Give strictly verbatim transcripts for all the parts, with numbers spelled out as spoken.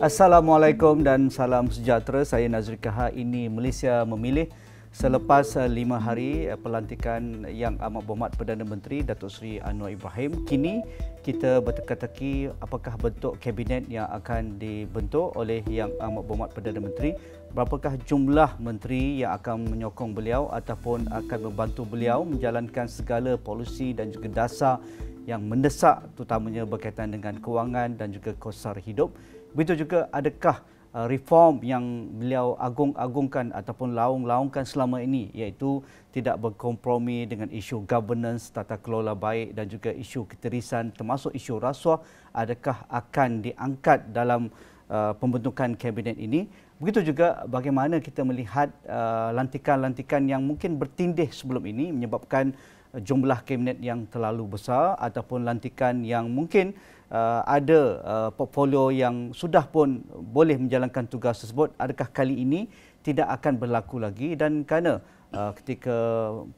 Assalamualaikum dan salam sejahtera. Saya Nazri Kha. Ini Malaysia Memilih. Selepas lima hari pelantikan Yang Amat Berhormat Perdana Menteri Datuk Seri Anwar Ibrahim, kini kita berteka-teki apakah bentuk kabinet yang akan dibentuk oleh Yang Amat Berhormat Perdana Menteri, berapakah jumlah menteri yang akan menyokong beliau ataupun akan membantu beliau menjalankan segala polisi dan juga dasar yang mendesak, terutamanya berkaitan dengan kewangan dan juga kosar hidup. Begitu juga adakah reform yang beliau agung-agungkan ataupun laung-laungkan selama ini, iaitu tidak berkompromi dengan isu governance, tata kelola baik dan juga isu ketirisan termasuk isu rasuah, adakah akan diangkat dalam uh, pembentukan kabinet ini. Begitu juga bagaimana kita melihat uh, lantikan-lantikan yang mungkin bertindih sebelum ini menyebabkan jumlah kabinet yang terlalu besar ataupun lantikan yang mungkin Uh, ada uh, portfolio yang sudah pun boleh menjalankan tugas tersebut, adakah kali ini tidak akan berlaku lagi. Dan kerana uh, ketika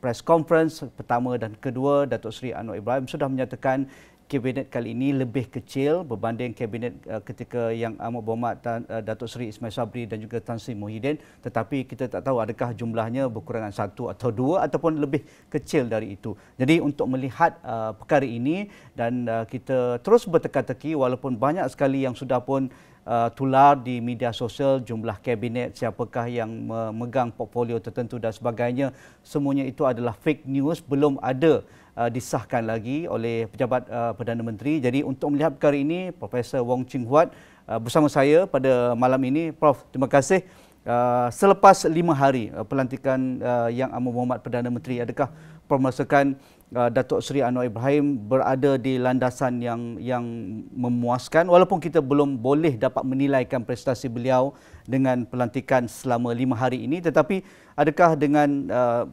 press conference pertama dan kedua, Datuk Seri Anwar Ibrahim sudah menyatakan kabinet kali ini lebih kecil berbanding kabinet uh, ketika Yang Amat Berhormat Tan, uh, Datuk Seri Ismail Sabri dan juga Tan Sri Muhyiddin, tetapi kita tak tahu adakah jumlahnya berkurangan satu atau dua ataupun lebih kecil dari itu. Jadi untuk melihat uh, perkara ini dan uh, kita terus berteka-teki walaupun banyak sekali yang sudah pun Uh, tular di media sosial jumlah kabinet, siapakah yang memegang portfolio tertentu dan sebagainya. Semuanya itu adalah fake news, belum ada uh, disahkan lagi oleh pejabat uh, Perdana Menteri. Jadi untuk melihat perkara ini, Profesor Wong Chin Huat uh, bersama saya pada malam ini. Prof, terima kasih. Uh, selepas lima hari uh, pelantikan uh, Yang Amat Berhormat Perdana Menteri, adakah permasakan Datuk Seri Anwar Ibrahim berada di landasan yang yang memuaskan, walaupun kita belum boleh dapat menilaikan prestasi beliau dengan pelantikan selama lima hari ini, tetapi adakah dengan uh,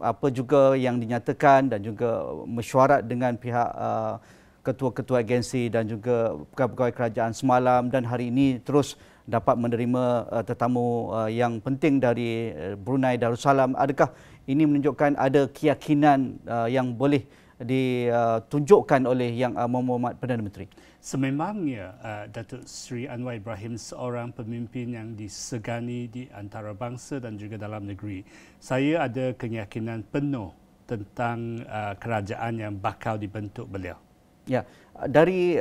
apa juga yang dinyatakan dan juga mesyuarat dengan pihak uh, ketua-ketua agensi dan juga pegawai-pegawai kerajaan semalam dan hari ini terus dapat menerima uh, tetamu uh, yang penting dari uh, Brunei Darussalam, adakah ini menunjukkan ada keyakinan uh, yang boleh ditunjukkan oleh Yang Amat Berhormat Perdana Menteri? Sememangnya uh, Datuk Seri Anwar Ibrahim seorang pemimpin yang disegani di antara bangsa dan juga dalam negeri. Saya ada keyakinan penuh tentang uh, kerajaan yang bakal dibentuk beliau. Ya, dari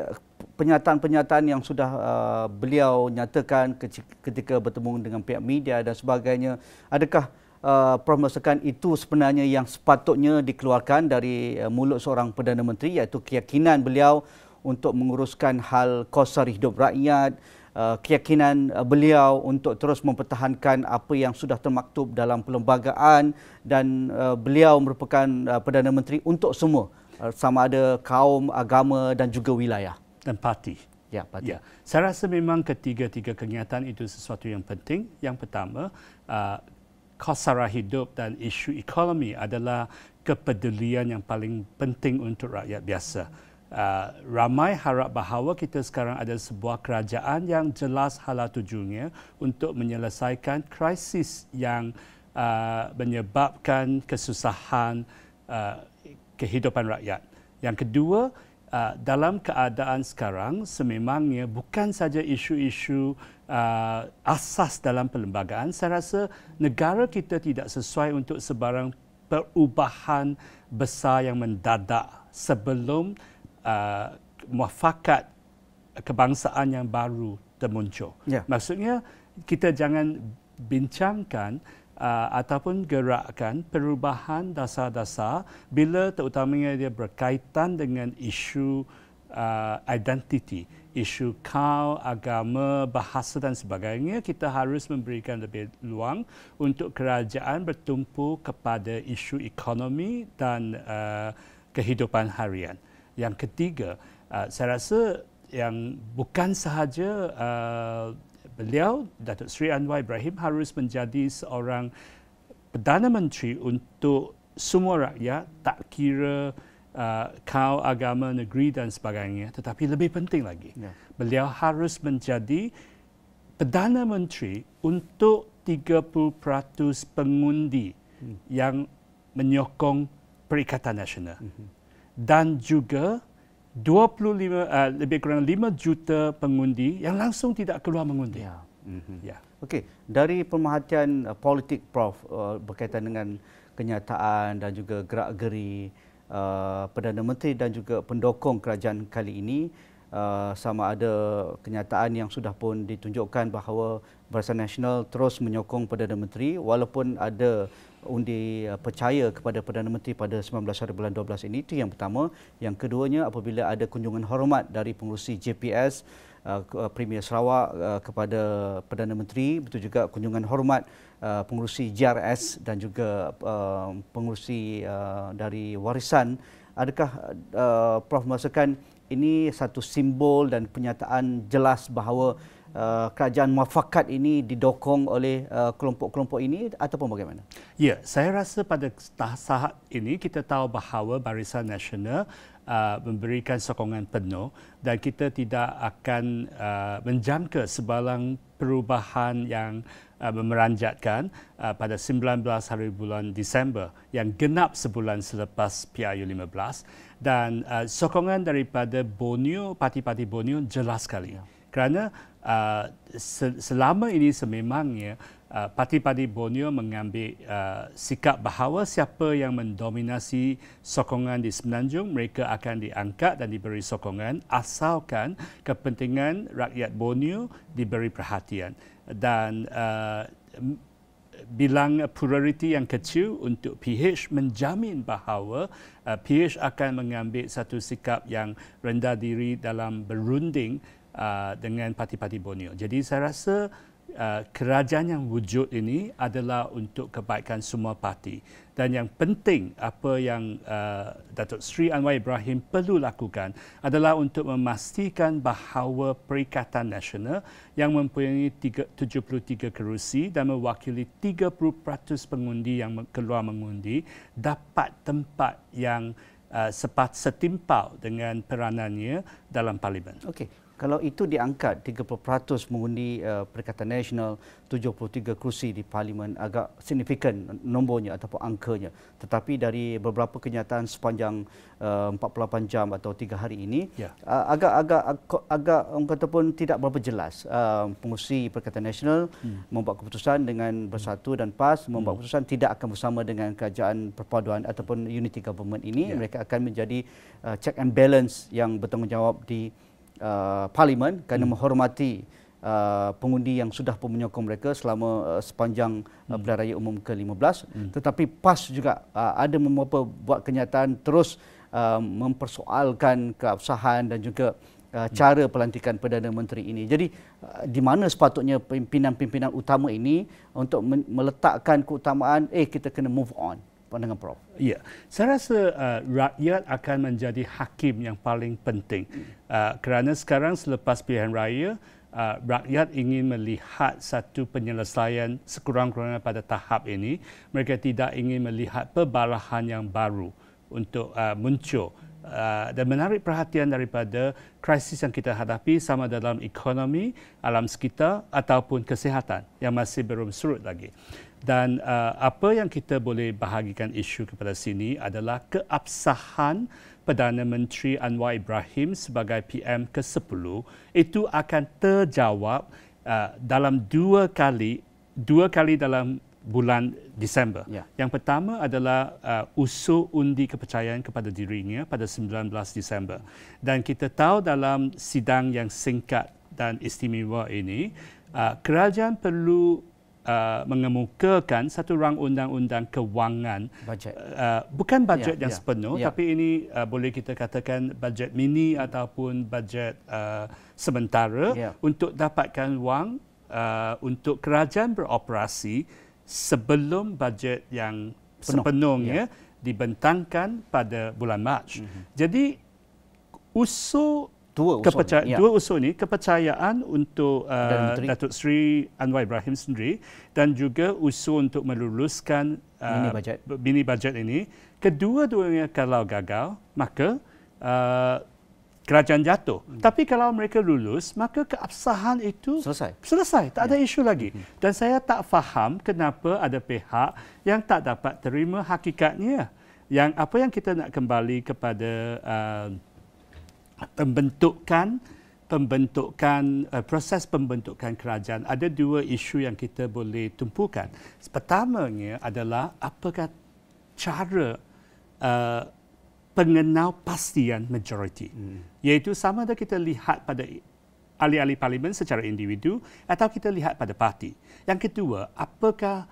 penyataan-penyataan yang sudah uh, beliau nyatakan ketika bertemu dengan pihak media dan sebagainya, adakah Uh, permasakan itu sebenarnya yang sepatutnya dikeluarkan dari uh, mulut seorang Perdana Menteri, iaitu keyakinan beliau untuk menguruskan hal kosar hidup rakyat, uh, keyakinan uh, beliau untuk terus mempertahankan apa yang sudah termaktub dalam perlembagaan, dan uh, beliau merupakan uh, Perdana Menteri untuk semua, uh, sama ada kaum, agama dan juga wilayah. Dan parti. Ya, ya, saya rasa memang ketiga-tiga kenyataan itu sesuatu yang penting. Yang pertama, uh, kosara hidup dan isu ekonomi adalah kepedulian yang paling penting untuk rakyat biasa. Uh, ramai harap bahawa kita sekarang ada sebuah kerajaan yang jelas hala tujuannya untuk menyelesaikan krisis yang uh, menyebabkan kesusahan uh, kehidupan rakyat. Yang kedua, Uh, dalam keadaan sekarang sememangnya bukan saja isu-isu uh, asas dalam perlembagaan, saya rasa negara kita tidak sesuai untuk sebarang perubahan besar yang mendadak sebelum uh, muafakat kebangsaan yang baru termuncul. Yeah. Maksudnya kita jangan bincangkan Uh, ataupun gerakkan perubahan dasar-dasar bila terutamanya dia berkaitan dengan isu uh, identiti, isu kaum, agama, bahasa dan sebagainya. Kita harus memberikan lebih luang untuk kerajaan bertumpu kepada isu ekonomi dan uh, kehidupan harian. Yang ketiga, uh, saya rasa yang bukan sahaja uh, beliau, Datuk Seri Anwar Ibrahim, harus menjadi seorang Perdana Menteri untuk semua rakyat, tak kira uh, kaum, agama, negeri dan sebagainya. Tetapi lebih penting lagi, ya, beliau harus menjadi Perdana Menteri untuk tiga puluh peratus pengundi hmm. yang menyokong Perikatan Nasional. Hmm. Dan juga dua puluh lima, uh, lebih kurang lima juta pengundi yang langsung tidak keluar mengundi. Ya. Mm-hmm. Ya. Okey, dari pemerhatian uh, politik Prof uh, berkaitan dengan kenyataan dan juga gerak-geri uh, Perdana Menteri dan juga pendokong kerajaan kali ini, uh, sama ada kenyataan yang sudah pun ditunjukkan bahawa Barisan Nasional terus menyokong Perdana Menteri walaupun ada undi uh, percaya kepada Perdana Menteri pada sembilan belas hari bulan dua belas ini. Itu yang pertama. Yang keduanya, apabila ada kunjungan hormat dari pengurusi J P S Uh, Premier Sarawak uh, kepada Perdana Menteri, betul juga kunjungan hormat uh, pengurusi J R S dan juga uh, pengurusi uh, dari Warisan. Adakah uh, Prof merasakan ini satu simbol dan penyataan jelas bahawa uh, kerajaan muafakat ini didokong oleh kelompok-kelompok uh, ini ataupun bagaimana? Ya, saya rasa pada saat ini kita tahu bahawa Barisan Nasional Uh, memberikan sokongan penuh dan kita tidak akan uh, menjangka sebarang perubahan yang uh, memeranjatkan uh, pada sembilan belas hari bulan Disember yang genap sebulan selepas P R U lima belas, dan uh, sokongan daripada BONU, parti-parti BONU jelas sekali. Ya. Kerana uh, selama ini sememangnya uh, parti-parti BONU mengambil uh, sikap bahawa siapa yang mendominasi sokongan di Semenanjung, mereka akan diangkat dan diberi sokongan asalkan kepentingan rakyat BONU diberi perhatian. Dan uh, bilang plurality yang kecil untuk P H menjamin bahawa uh, P H akan mengambil satu sikap yang rendah diri dalam berunding Uh, dengan parti-parti BONU. Jadi saya rasa uh, kerajaan yang wujud ini adalah untuk kebaikan semua parti. Dan yang penting apa yang uh, Datuk Seri Anwar Ibrahim perlu lakukan adalah untuk memastikan bahawa Perikatan Nasional yang mempunyai tujuh puluh tiga kerusi dan mewakili tiga puluh peratus pengundi yang keluar mengundi dapat tempat yang uh, sepat setimpal dengan peranannya dalam Parlimen. Okey. Kalau itu diangkat tiga puluh peratus mengundi uh, Perikatan Nasional, tujuh puluh tiga kerusi di Parlimen, agak signifikan nombornya ataupun angkanya. Tetapi dari beberapa kenyataan sepanjang uh, empat puluh lapan jam atau tiga hari ini, yeah. uh, agak-agak agak ataupun tidak berapa jelas. Uh, pengurusi Perikatan Nasional hmm. membuat keputusan dengan Bersatu dan P A S, membuat hmm. keputusan tidak akan bersama dengan kerajaan perpaduan ataupun unity government ini. Yeah. Mereka akan menjadi uh, check and balance yang bertanggungjawab di Uh, Parlimen kerana hmm. menghormati uh, pengundi yang sudah pun menyokong mereka selama uh, sepanjang uh, Pilihan Raya Umum ke lima belas. Hmm. Tetapi P A S juga uh, ada beberapa buat kenyataan terus uh, mempersoalkan keabsahan dan juga uh, cara pelantikan Perdana Menteri ini. Jadi uh, di mana sepatutnya pimpinan-pimpinan utama ini untuk meletakkan keutamaan, eh kita kena move on. Pandangan Prof. Ya, saya rasa uh, rakyat akan menjadi hakim yang paling penting. Uh, kerana sekarang selepas pilihan raya, uh, rakyat ingin melihat satu penyelesaian sekurang-kurangnya pada tahap ini. Mereka tidak ingin melihat perbalahan yang baru untuk uh, muncul Uh, dan menarik perhatian daripada krisis yang kita hadapi sama dalam ekonomi, alam sekitar ataupun kesihatan yang masih belum surut lagi. Dan uh, apa yang kita boleh bahagikan isu kepada sini adalah keabsahan Perdana Menteri Anwar Ibrahim sebagai P M ke sepuluh itu akan terjawab uh, dalam dua kali, dua kali dalam bulan Disember. Ya. Yang pertama adalah uh, usul undi kepercayaan kepada dirinya pada sembilan belas Disember. Dan kita tahu dalam sidang yang singkat dan istimewa ini, uh, kerajaan perlu uh, mengemukakan satu rang undang-undang kewangan. Bajet. Uh, bukan bajet ya, yang ya. sepenuh, ya. tapi ini uh, boleh kita katakan bajet mini ataupun bajet uh, sementara ya. untuk dapatkan wang uh, untuk kerajaan beroperasi sebelum bajet yang Penuh. sepenuhnya ya. dibentangkan pada bulan Mac. Mm-hmm. Jadi usul dua usul, ya. dua usul ini kepercayaan untuk uh, Datuk Seri Anwar Ibrahim sendiri dan juga usul untuk meluluskan uh, mini bajet. Mini bajet ini. Kedua-duanya kalau gagal, maka uh, kerajaan jatuh. Hmm. Tapi kalau mereka lulus, maka keabsahan itu selesai. Selesai. Tak ada ya. isu lagi. Hmm. Dan saya tak faham kenapa ada pihak yang tak dapat terima hakikatnya. Yang apa yang kita nak kembali kepada uh, pembentukan pembentukan uh, proses pembentukan kerajaan, ada dua isu yang kita boleh tumpukan. Pertamanya adalah apakah cara uh, pengenalpastian majoriti, hmm. iaitu sama ada kita lihat pada ahli-ahli parlimen secara individu atau kita lihat pada parti. Yang kedua, apakah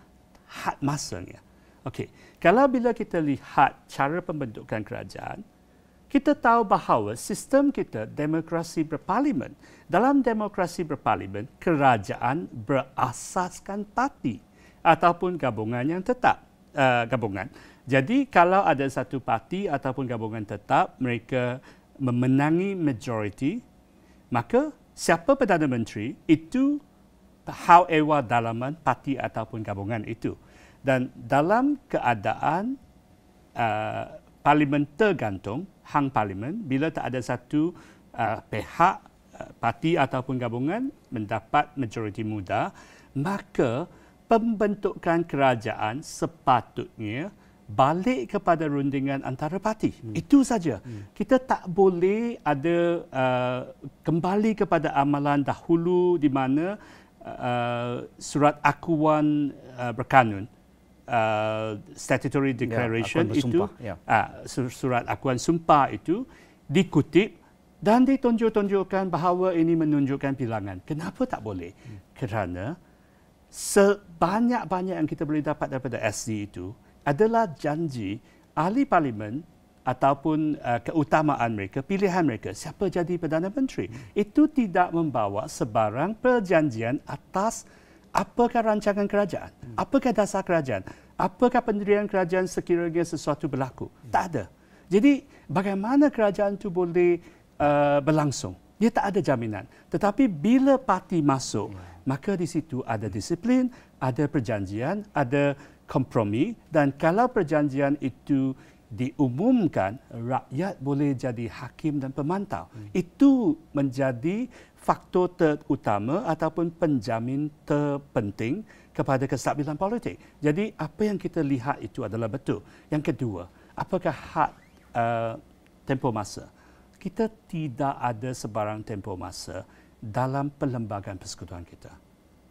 had masanya? Okey, kalau bila kita lihat cara pembentukan kerajaan, kita tahu bahawa sistem kita demokrasi berparlimen. Dalam demokrasi berparlimen, kerajaan berasaskan parti ataupun gabungan yang tetap. Uh, gabungan. Jadi kalau ada satu parti ataupun gabungan tetap, mereka memenangi majoriti, maka siapa Perdana Menteri itu hau ehwal dalaman parti ataupun gabungan itu. Dan dalam keadaan uh, parlimen tergantung, hang parlimen, bila tak ada satu uh, pihak, uh, parti ataupun gabungan mendapat majoriti muda, maka pembentukan kerajaan sepatutnya balik kepada rundingan antara parti. Hmm. Itu saja. Hmm. Kita tak boleh ada uh, kembali kepada amalan dahulu di mana uh, surat akuan uh, berkanun, Uh, statutory declaration ya, itu, ya. uh, surat akuan sumpah itu dikutip dan ditunjuk-tunjukkan bahawa ini menunjukkan bilangan. Kenapa tak boleh? Hmm. Kerana sebanyak-banyak yang kita boleh dapat daripada S D itu adalah janji ahli parlimen ataupun uh, keutamaan mereka, pilihan mereka, siapa jadi Perdana Menteri. Hmm. Itu tidak membawa sebarang perjanjian atas apakah rancangan kerajaan? Apakah dasar kerajaan? Apakah pendirian kerajaan sekiranya sesuatu berlaku? Tak ada. Jadi bagaimana kerajaan itu boleh uh, berlangsung? Dia tak ada jaminan. Tetapi bila parti masuk, maka di situ ada disiplin, ada perjanjian, ada kompromi, dan kalau perjanjian itu diumumkan, rakyat boleh jadi hakim dan pemantau. Hmm. Itu menjadi faktor terutama ataupun penjamin terpenting kepada kestabilan politik. Jadi apa yang kita lihat itu adalah betul. Yang kedua, apakah had uh, tempoh masa? Kita tidak ada sebarang tempoh masa dalam perlembagaan persekutuan kita.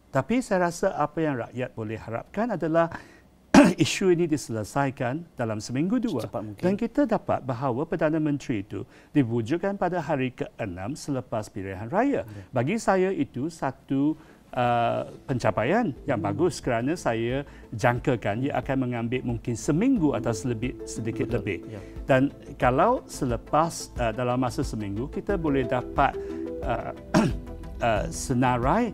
Tapi saya rasa apa yang rakyat boleh harapkan adalah isu ini diselesaikan dalam seminggu dua. Dan kita dapat bahawa Perdana Menteri itu diwujudkan pada hari keenam selepas pilihan raya. Bagi saya itu satu uh, pencapaian yang hmm. bagus, kerana saya jangkakan ia akan mengambil mungkin seminggu atau selebih, sedikit Betul. lebih. Ya. Dan kalau selepas uh, dalam masa seminggu, kita boleh dapat uh, uh, senarai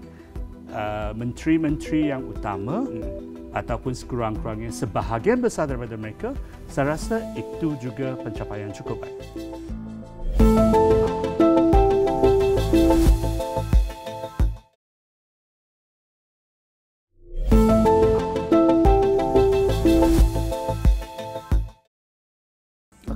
uh, menteri-menteri yang utama, hmm. ataupun sekurang-kurangnya sebahagian besar daripada mereka, saya rasa itu juga pencapaian cukup baik.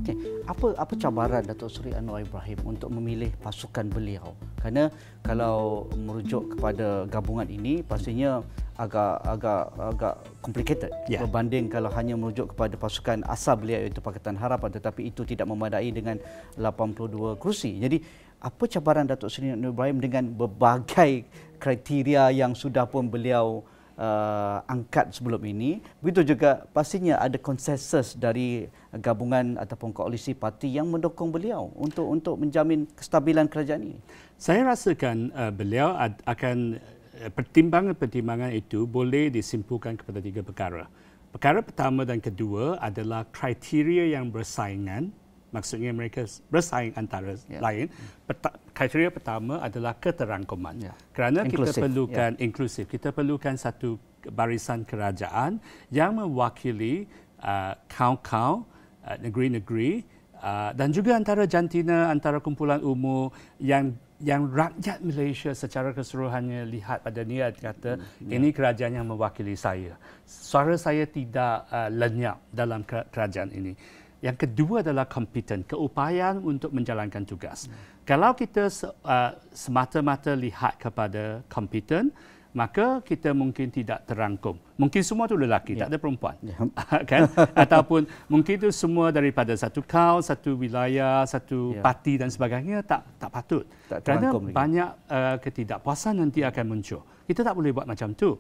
Okey, apa apa cabaran Datuk Seri Anwar Ibrahim untuk memilih pasukan beliau? Kerana kalau merujuk kepada gabungan ini pastinya agak agak agak complicated yeah. berbanding kalau hanya merujuk kepada pasukan asal beliau iaitu Pakatan Harapan, tetapi itu tidak memadai dengan lapan puluh dua kerusi. Jadi apa cabaran Datuk Seri Anwar Ibrahim dengan berbagai kriteria yang sudah pun beliau Uh, angkat sebelum ini? Begitu juga pastinya ada konsensus dari gabungan ataupun koalisi parti yang mendukung beliau untuk untuk menjamin kestabilan kerajaan ini. Saya rasakan uh, beliau akan uh, pertimbangan-pertimbangan itu boleh disimpulkan kepada tiga perkara. Perkara pertama dan kedua adalah kriteria yang bersaingan, maksudnya mereka bersaing antara yeah. lain. Pert- kriteria pertama adalah keterangkuman. Yeah. Kerana inclusive. Kita perlukan yeah. inklusif, kita perlukan satu barisan kerajaan yang mewakili uh, kaum-kaum, uh, negeri-negeri uh, dan juga antara jantina, antara kumpulan umur yang yang rakyat Malaysia secara keseluruhannya lihat pada niat kata hmm. ini kerajaan yang mewakili saya. Suara saya tidak uh, lenyap dalam kerajaan ini. Yang kedua adalah kompeten, keupayaan untuk menjalankan tugas. Hmm. Kalau kita uh, semata-mata lihat kepada kompeten, maka kita mungkin tidak terangkum. Mungkin semua itu lelaki, yeah. tak ada perempuan. Yeah. kan? Ataupun mungkin itu semua daripada satu kaum, satu wilayah, satu yeah. parti dan sebagainya, tak tak patut. Tak Kerana banyak uh, ketidakpuasan nanti akan muncul. Kita tak boleh buat macam tu.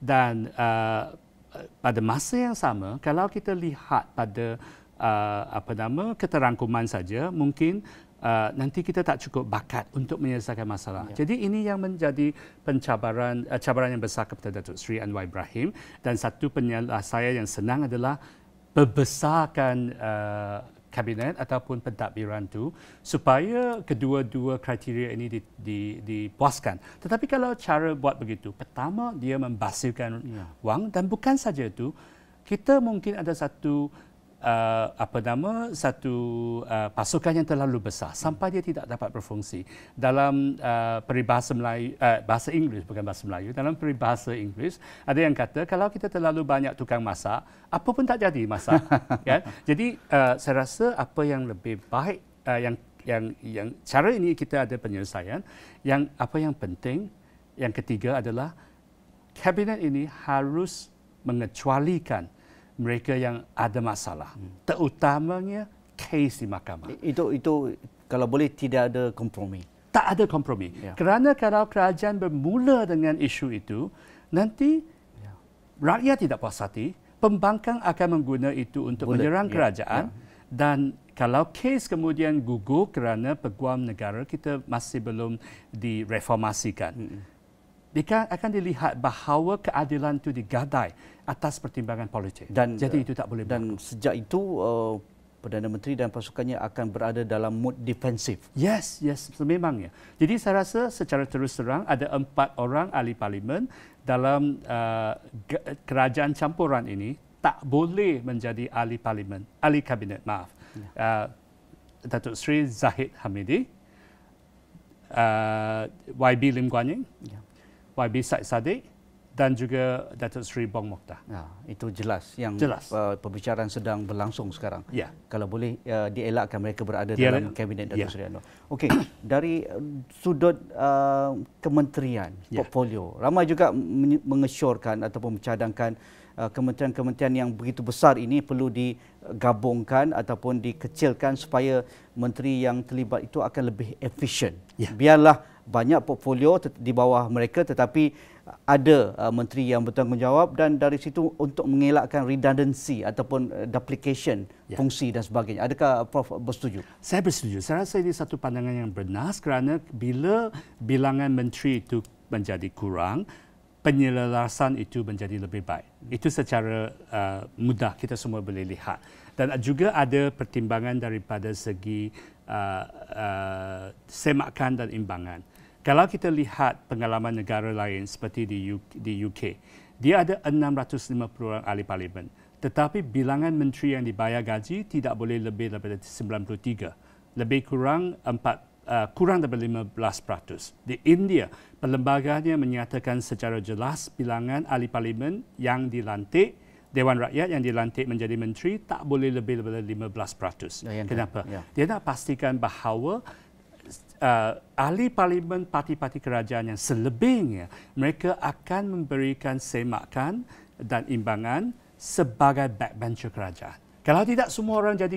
Dan uh, pada masa yang sama, kalau kita lihat pada uh, apa nama keterangkuman saja, mungkin Uh, nanti kita tak cukup bakat untuk menyelesaikan masalah. Ya. Jadi ini yang menjadi pencabaran uh, cabaran yang besar kepada Datuk Seri Anwar Ibrahim, dan satu penyelesaian yang senang adalah perbesarkan uh, kabinet ataupun pentadbiran itu supaya kedua-dua kriteria ini di, di, dipuaskan. Tetapi kalau cara buat begitu, pertama dia membasirkan ya. wang, dan bukan saja itu, kita mungkin ada satu Uh, apa nama satu uh, pasukan yang terlalu besar sampai dia tidak dapat berfungsi. Dalam uh, peribahasa Melayu, uh, bahasa Inggeris, bukan bahasa Melayu, dalam peribahasa Inggeris ada yang kata kalau kita terlalu banyak tukang masak, apa pun tak jadi masak. kan? Jadi uh, saya rasa apa yang lebih baik uh, yang yang yang cara ini kita ada penyelesaian. Yang apa yang penting yang ketiga adalah kabinet ini harus mengecualikan mereka yang ada masalah, hmm. terutamanya kes di mahkamah. Itu itu kalau boleh tidak ada kompromi. Tak ada kompromi. Ya. Kerana kalau kerajaan bermula dengan isu itu, nanti ya. rakyat tidak puas hati, pembangkang akan menggunakan itu untuk Bullet. menyerang kerajaan. Ya. Ya. Dan kalau kes kemudian gugur kerana peguam negara kita masih belum direformasikan. Hmm. Dia akan dilihat bahawa keadilan itu digadai atas pertimbangan politik. Dan, Jadi itu tak boleh dan berlaku. Sejak itu, uh, Perdana Menteri dan pasukannya akan berada dalam mood defensif. Yes, yes, memangnya. Jadi saya rasa secara terus terang ada empat orang ahli parlimen dalam uh, kerajaan campuran ini tak boleh menjadi ahli parlimen, ahli kabinet, maaf. Uh, Datuk Seri Zahid Hamidi, uh, Y B Lim Guan Eng, yeah. Y B Syed Saddiq dan juga Datuk Seri Bang Mokhtar. Ya, itu jelas yang jelas. Uh, perbicaraan sedang berlangsung sekarang. Ya. Kalau boleh uh, dielakkan mereka berada Dia dalam kabinet Datuk ya. Seri Anwar. Okey, dari uh, sudut uh, kementerian, ya. portfolio, ramai juga mengesyorkan ataupun mencadangkan uh, kementerian-kementerian yang begitu besar ini perlu digabungkan ataupun dikecilkan supaya menteri yang terlibat itu akan lebih efisien. Ya. Biarlah banyak portfolio di bawah mereka, tetapi ada uh, menteri yang bertanggungjawab, dan dari situ untuk mengelakkan redundancy ataupun uh, duplication ya. fungsi dan sebagainya. Adakah Prof bersetuju? Saya bersetuju. Saya rasa ini satu pandangan yang bernas, kerana bila bilangan menteri itu menjadi kurang, penyelarasan itu menjadi lebih baik. Itu secara uh, mudah kita semua boleh lihat. Dan juga ada pertimbangan daripada segi uh, uh, semakan dan imbangan. Kalau kita lihat pengalaman negara lain seperti di U K, dia ada enam ratus lima puluh orang ahli parlimen. Tetapi bilangan menteri yang dibayar gaji tidak boleh lebih daripada sembilan puluh tiga. Lebih kurang empat Uh, kurang daripada lima belas peratus. Di India, perlembagaannya menyatakan secara jelas bilangan ahli parlimen yang dilantik, Dewan Rakyat yang dilantik menjadi menteri tak boleh lebih daripada lima belas peratus. Ya, Kenapa? Ya. Dia nak pastikan bahawa uh, ahli parlimen parti-parti kerajaan yang selebihnya, mereka akan memberikan semakan dan imbangan sebagai backbencher kerajaan. Kalau tidak semua orang jadi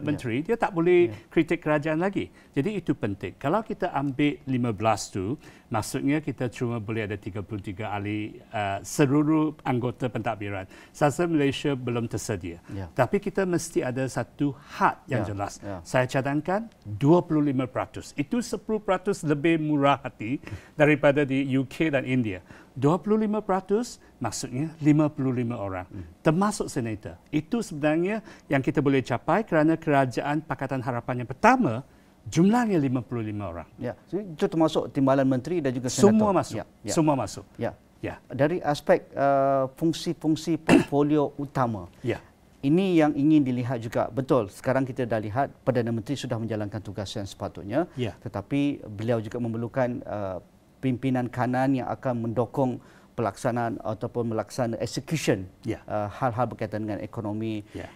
menteri, yeah. dia tak boleh yeah. kritik kerajaan lagi. Jadi itu penting. Kalau kita ambil lima belas tu, maksudnya kita cuma boleh ada tiga puluh tiga ahli uh, seluruh anggota pentadbiran. Sasa Malaysia belum tersedia. Yeah. Tapi kita mesti ada satu had yang yeah. jelas. Yeah. Saya cadangkan dua puluh lima peratus. Itu sepuluh peratus lebih murah hati daripada di U K dan India. dua puluh lima peratus maksudnya lima puluh lima orang, hmm. termasuk senator. Itu sebenarnya yang kita boleh capai kerana kerajaan Pakatan Harapan yang pertama jumlahnya lima puluh lima orang. Ya, itu termasuk timbalan menteri dan juga senator. Semua masuk. Ya, ya. Semua masuk. Ya. Ya. Dari aspek uh, fungsi-fungsi portfolio utama. Ya. Ini yang ingin dilihat juga. Betul, sekarang kita dah lihat Perdana Menteri sudah menjalankan tugas yang sepatutnya, ya. Tetapi beliau juga memerlukan uh, pimpinan kanan yang akan mendokong pelaksanaan ataupun melaksanakan execution yeah. uh, hal-hal berkaitan dengan ekonomi, yeah.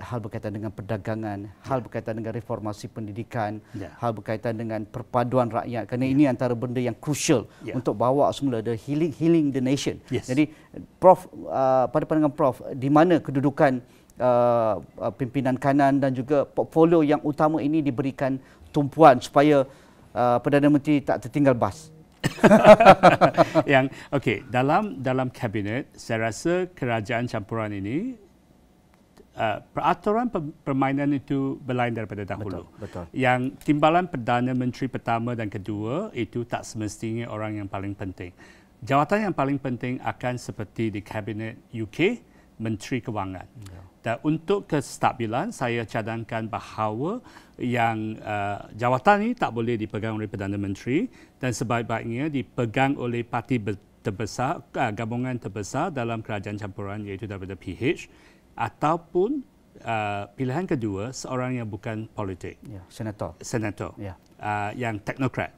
hal berkaitan dengan perdagangan, hal berkaitan dengan reformasi pendidikan, yeah. hal berkaitan dengan perpaduan rakyat. Kerana yeah. ini antara benda yang crucial yeah. untuk bawa semula the healing healing the nation. Yes. Jadi Prof uh, pada pandangan Prof, di mana kedudukan uh, pimpinan kanan dan juga portfolio yang utama ini diberikan tumpuan supaya uh, Perdana Menteri tak tertinggal bas? yang okey, dalam dalam kabinet saya rasa kerajaan campuran ini uh, peraturan permainan itu berlain daripada dahulu. Betul, betul. Yang timbalan Perdana Menteri pertama dan kedua itu tak semestinya orang yang paling penting. Jawatan yang paling penting akan seperti di kabinet U K, Menteri Kewangan. Yeah. Dan untuk kestabilan saya cadangkan bahawa yang uh, jawatan ini tak boleh dipegang oleh Perdana Menteri dan sebaik-baiknya dipegang oleh parti terbesar, uh, gabungan terbesar dalam kerajaan campuran iaitu daripada P H ataupun uh, pilihan kedua seorang yang bukan politik. Yeah. Senator. Senator. Yeah. Uh, yang teknokrat.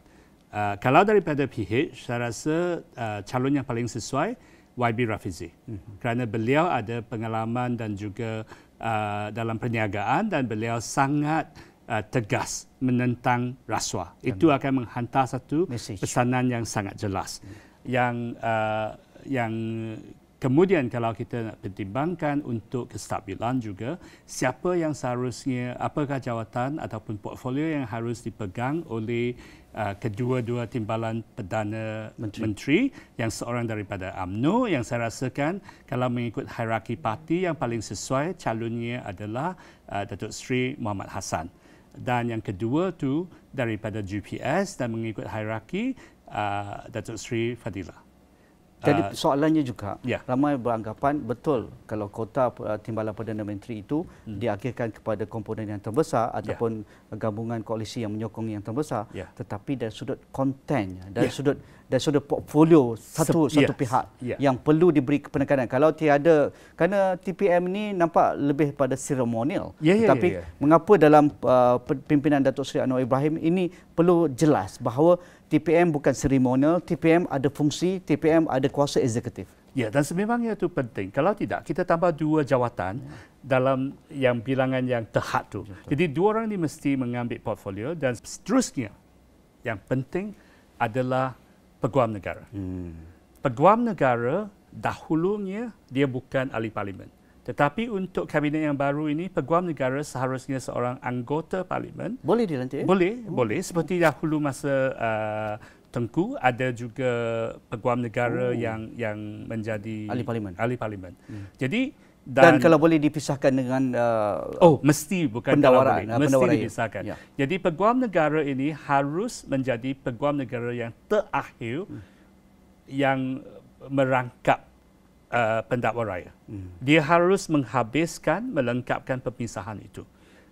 Uh, kalau daripada P H saya rasa uh, calon yang paling sesuai Y B Rafizi, mm-hmm. kerana beliau ada pengalaman dan juga uh, dalam perniagaan dan beliau sangat uh, tegas menentang rasuah. Dan itu akan menghantar satu message, pesanan yang sangat jelas. Mm. Yang uh, yang kemudian kalau kita nak pertimbangkan untuk kestabilan juga, siapa yang seharusnya, apakah jawatan ataupun portfolio yang harus dipegang oleh Uh, kedua-dua timbalan Perdana Menteri. Menteri yang seorang daripada U M N O yang saya rasakan kalau mengikut hierarki parti yang paling sesuai calonnya adalah uh, Datuk Seri Muhammad Hassan, dan yang kedua tu daripada J P S dan mengikut hierarki uh, Datuk Seri Fadila. Jadi soalannya juga, yeah. ramai beranggapan betul kalau kota timbalan Perdana Menteri itu hmm. diakhirkan kepada komponen yang terbesar ataupun yeah. gabungan koalisi yang menyokong yang terbesar, yeah. tetapi dari sudut konten, dari yeah. sudut dari sudut portfolio satu Se satu yeah. pihak yeah. yang perlu diberi penekanan. Kalau tiada, kerana T P M ni nampak lebih pada seremonial, yeah, tetapi yeah, yeah, yeah. mengapa dalam uh, pimpinan Datuk Seri Anwar Ibrahim ini perlu jelas bahawa T P M bukan seremonial, T P M ada fungsi, T P M ada kuasa eksekutif. Ya, dan sememangnya itu penting. Kalau tidak, kita tambah dua jawatan ya. dalam yang bilangan yang terhad tu. Betul. Jadi dua orang ini mesti mengambil portfolio dan seterusnya yang penting adalah peguam negara. Hmm. Peguam negara dahulunya dia bukan ahli parlimen. Tetapi untuk kabinet yang baru ini, peguam negara seharusnya seorang anggota parlimen. Boleh dilantik? Boleh, oh. boleh. Seperti dahulu masa uh, Tengku, ada juga peguam negara oh. yang yang menjadi ahli parlimen. Ahli parlimen. Hmm. Jadi dan, dan kalau boleh dipisahkan dengan uh, oh mesti bukan pendawaran, boleh, mesti pendawaran dipisahkan. Ya. Jadi peguam negara ini harus menjadi peguam negara yang terakhir hmm. yang merangkap Uh, pendakwa raya. Hmm. Dia harus menghabiskan, melengkapkan perpisahan itu.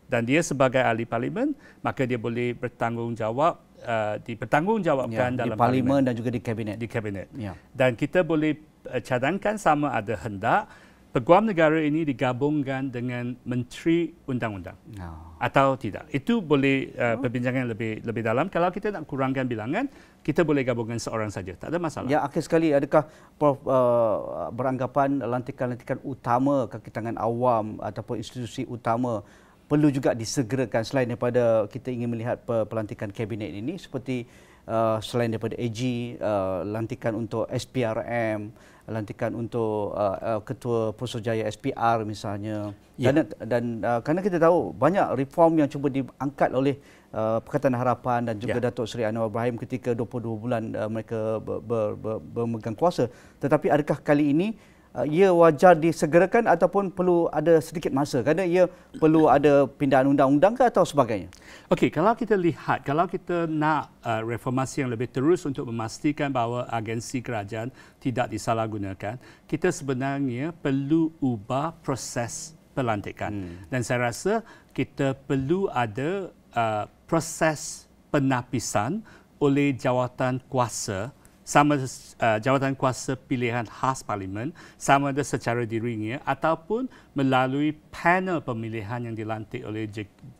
Dan dia sebagai ahli parlimen, maka dia boleh bertanggungjawab, uh, dipertanggungjawabkan ya, dalam di parlimen, parlimen dan juga di kabinet. Di kabinet. Ya. Dan kita boleh uh, cadangkan sama ada hendak peguam negara ini digabungkan dengan Menteri Undang-Undang no. atau tidak. Itu boleh uh, perbincangan lebih lebih dalam. Kalau kita nak kurangkan bilangan, kita boleh gabungkan seorang saja, tak ada masalah. Ya, akhir sekali, adakah Prof uh, beranggapan lantikan-lantikan utama kaki tangan awam ataupun institusi utama perlu juga disegerakan selain daripada kita ingin melihat pelantikan kabinet ini, seperti uh, selain daripada A G, uh, lantikan untuk S P R M, lantikan untuk uh, uh, Ketua Putrajaya S P R misalnya. Ya. Dan, dan uh, kerana kita tahu banyak reform yang cuba diangkat oleh Uh, Pakatan Harapan dan juga ya. Datuk Seri Anwar Ibrahim ketika dua puluh dua bulan uh, mereka ber, ber, ber, bermegang kuasa. Tetapi adakah kali ini uh, ia wajar disegerakan ataupun perlu ada sedikit masa? Kerana ia perlu ada pindaan undang-undang ke atau sebagainya? Okey, kalau kita lihat, kalau kita nak uh, reformasi yang lebih terus untuk memastikan bahawa agensi kerajaan tidak disalahgunakan, kita sebenarnya perlu ubah proses pelantikan. Hmm. Dan saya rasa kita perlu ada Uh, proses penapisan oleh jawatan kuasa, sama uh, jawatan kuasa pilihan khas parlimen, sama ada secara dirinya ataupun melalui panel pemilihan yang dilantik oleh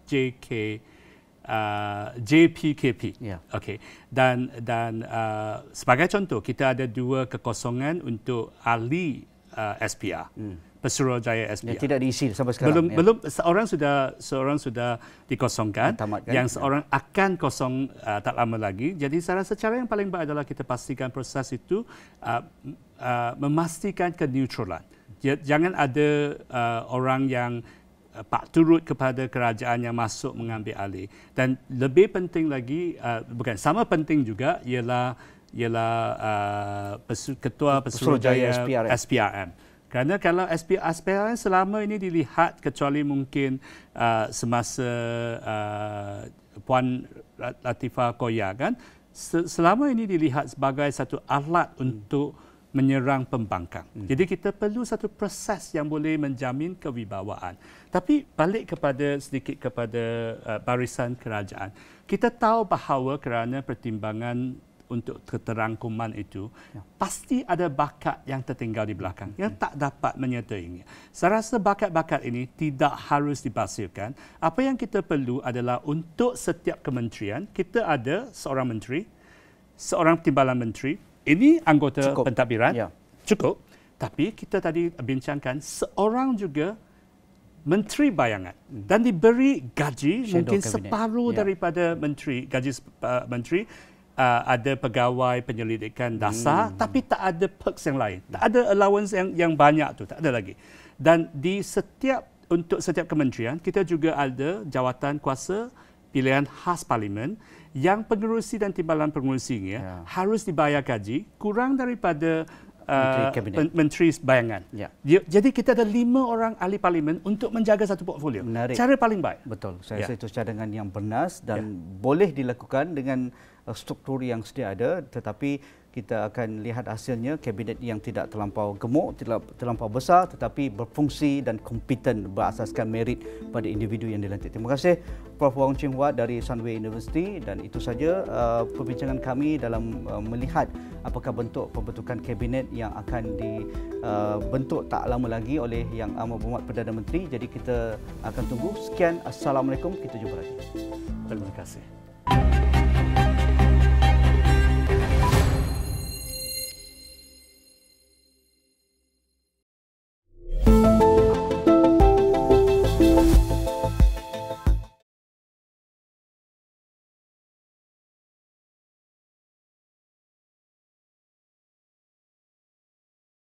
J K, uh, J P K P. Yeah. Okay. Dan dan uh, sebagai contoh, kita ada dua kekosongan untuk ahli uh, S P R. Mm. Pesuruhjaya S P R. Yang tidak diisi sampai sekarang. Belum, ya? belum seorang sudah seorang sudah dikosongkan, tamatkan, yang seorang ya. akan kosong uh, tak lama lagi. Jadi saya rasa cara yang paling baik adalah kita pastikan proses itu uh, uh, memastikan keneutralan. Jangan ada uh, orang yang pak turut kepada kerajaan yang masuk mengambil alih. Dan lebih penting lagi, uh, bukan sama penting juga, ialah ialah uh, pesu, ketua Pesuruhjaya S P R M. Kerana kalau S P R M selama ini dilihat, kecuali mungkin uh, semasa uh, Puan Latifah Koya kan, selama ini dilihat sebagai satu alat untuk menyerang pembangkang. Hmm. Jadi kita perlu satu proses yang boleh menjamin kewibawaan. Tapi balik kepada sedikit kepada uh, barisan kerajaan. Kita tahu bahawa kerana pertimbangan untuk keterangkuman itu, ya. pasti ada bakat yang tertinggal di belakang, yang tak dapat menyertainya. Saya rasa bakat-bakat ini tidak harus dibasirkan. Apa yang kita perlu adalah untuk setiap kementerian, kita ada seorang menteri, seorang timbalan menteri. Ini anggota cukup. pentadbiran, ya. cukup. Tapi kita tadi bincangkan seorang juga menteri bayangan hmm. dan diberi gaji Shadow mungkin Cabinet. separuh ya. daripada menteri gaji uh, menteri. Uh, ada pegawai penyelidikan dasar, hmm. tapi tak ada perks yang lain, tak ada allowance yang yang banyak tu, tak ada lagi. Dan di setiap untuk setiap kementerian kita juga ada jawatan kuasa pilihan khas parlimen yang pengerusi dan timbalan pengerusinya yeah. harus dibayar gaji kurang daripada uh, menteri, menteri bayangan. Yeah. Jadi kita ada lima orang ahli parlimen untuk menjaga satu portfolio. Menarik. Cara paling baik. Betul. Saya yeah. itu cadangan yang bernas dan yeah. boleh dilakukan dengan struktur yang sedia ada, tetapi kita akan lihat hasilnya kabinet yang tidak terlampau gemuk, tidak terlampau besar, tetapi berfungsi dan kompeten berasaskan merit pada individu yang dilantik. Terima kasih Profesor Wong Chin Huat dari Sunway University, dan itu saja uh, perbincangan kami dalam uh, melihat apakah bentuk pembentukan kabinet yang akan dibentuk uh, tak lama lagi oleh Yang Amat Berhormat Perdana Menteri. Jadi kita akan tunggu. Sekian, Assalamualaikum, kita jumpa lagi. Terima kasih.